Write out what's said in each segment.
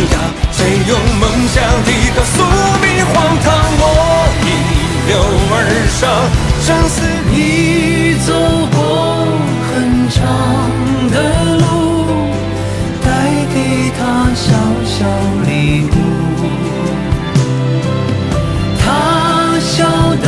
知道谁用梦想抵挡宿命荒唐？我逆流而上，生死已走过很长的路，带给他小小礼物。他笑得。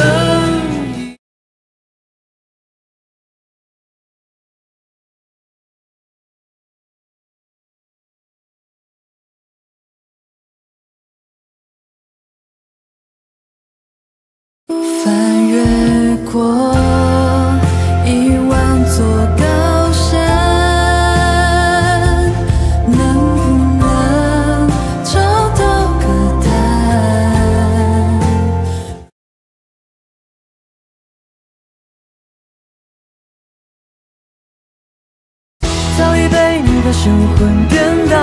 神魂颠倒，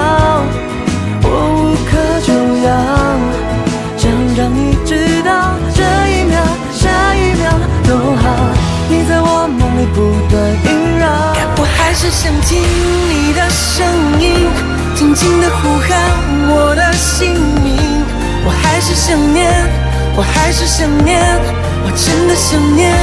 我无可救药，想让你知道，这一秒、下一秒都好，你在我梦里不断萦绕。我还是想听你的声音，轻轻的呼喊我的姓名。我还是想念，我还是想念，我真的想念。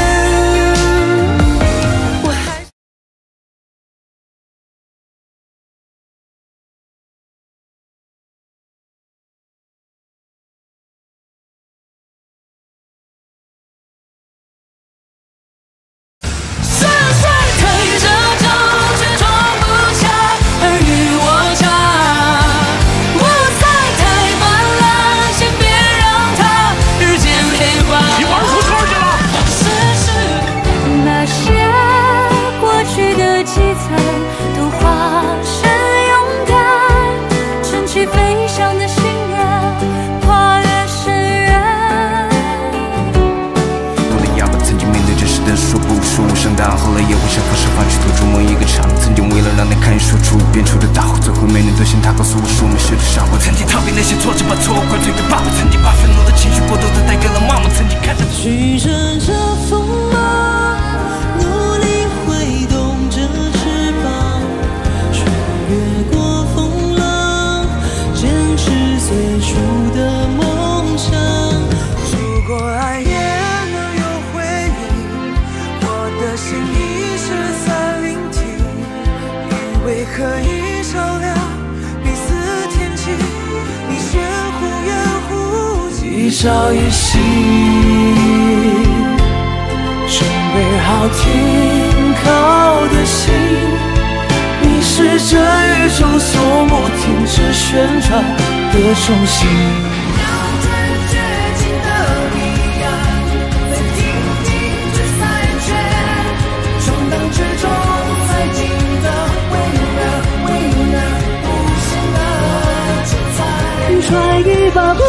朝一夕，准备好停靠的心，你是这宇宙所不停止旋转的中心。要跟绝境的你一样，在听听这三圈，冲荡之中才记得微凉无声的精彩。揣一把不。